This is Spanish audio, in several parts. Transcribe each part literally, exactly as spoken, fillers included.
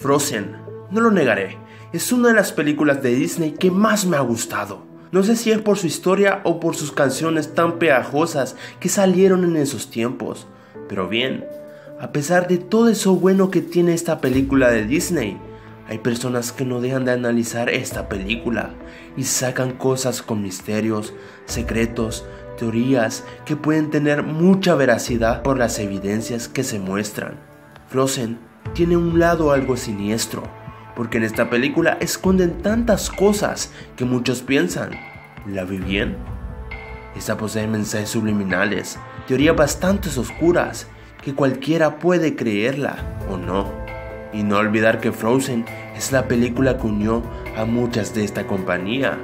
Frozen, no lo negaré, es una de las películas de Disney que más me ha gustado. No sé si es por su historia o por sus canciones tan pegajosas que salieron en esos tiempos. Pero bien, a pesar de todo eso bueno que tiene esta película de Disney, hay personas que no dejan de analizar esta película y sacan cosas con misterios, secretos, teorías que pueden tener mucha veracidad por las evidencias que se muestran. Frozen tiene un lado algo siniestro, porque en esta película esconden tantas cosas que muchos piensan, ¿la vi bien? Esta posee mensajes subliminales, teorías bastante oscuras que cualquiera puede creerla o no. Y no olvidar que Frozen es la película que unió a muchas de esta compañía.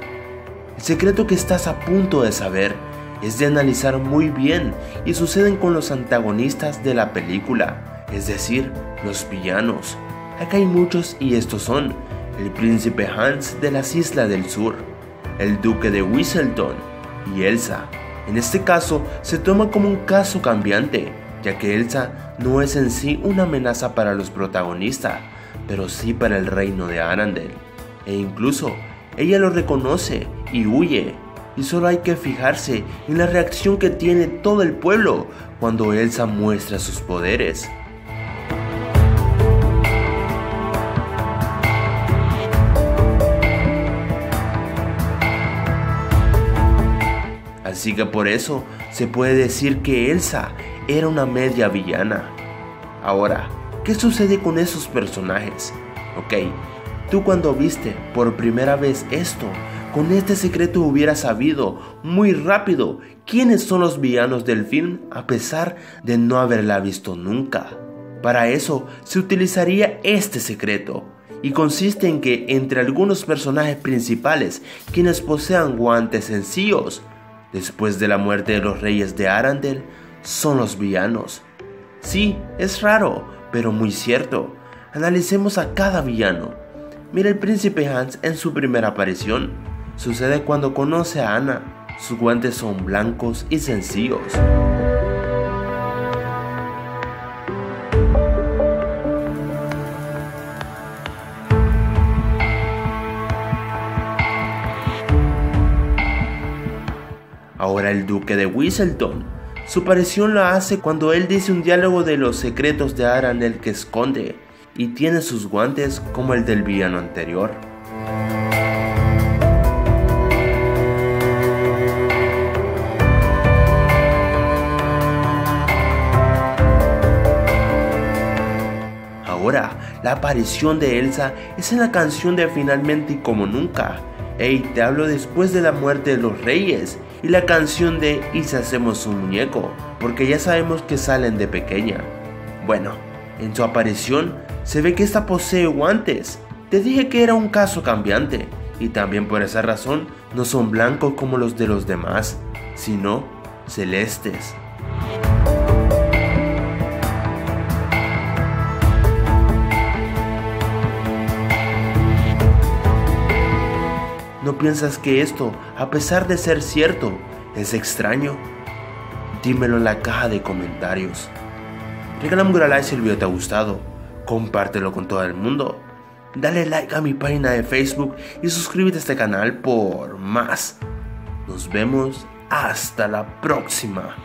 El secreto que estás a punto de saber es de analizar muy bien y suceden con los antagonistas de la película, es decir, los villanos. Acá hay muchos y estos son el príncipe Hans de las Islas del Sur, el duque de Whistleton y Elsa. En este caso se toma como un caso cambiante, ya que Elsa no es en sí una amenaza para los protagonistas, pero sí para el reino de Arendelle, e incluso ella lo reconoce y huye. Y solo hay que fijarse en la reacción que tiene todo el pueblo cuando Elsa muestra sus poderes. Así que por eso se puede decir que Elsa era una media villana. Ahora, ¿qué sucede con esos personajes? Ok, tú cuando viste por primera vez esto, con este secreto hubieras sabido muy rápido quiénes son los villanos del film a pesar de no haberla visto nunca. Para eso se utilizaría este secreto y consiste en que entre algunos personajes principales quienes posean guantes sencillos, después de la muerte de los reyes de Arendelle, son los villanos. Sí, es raro, pero muy cierto. Analicemos a cada villano. Mira el príncipe Hans en su primera aparición. Sucede cuando conoce a Ana. Sus guantes son blancos y sencillos. Ahora el duque de Whistleton. Su aparición la hace cuando él dice un diálogo de los secretos de Arendelle que esconde y tiene sus guantes como el del villano anterior. Ahora, la aparición de Elsa es en la canción de Finalmente y como nunca. Hey, te hablo después de la muerte de los reyes. Y la canción de "Y si hacemos un muñeco", porque ya sabemos que salen de pequeña. Bueno, en su aparición se ve que esta posee guantes. Te dije que era un caso cambiante, y también por esa razón no son blancos como los de los demás, sino celestes. ¿No piensas que esto, a pesar de ser cierto, es extraño? Dímelo en la caja de comentarios. Regálame un like si el video te ha gustado, compártelo con todo el mundo, dale like a mi página de Facebook y suscríbete a este canal por más. Nos vemos hasta la próxima.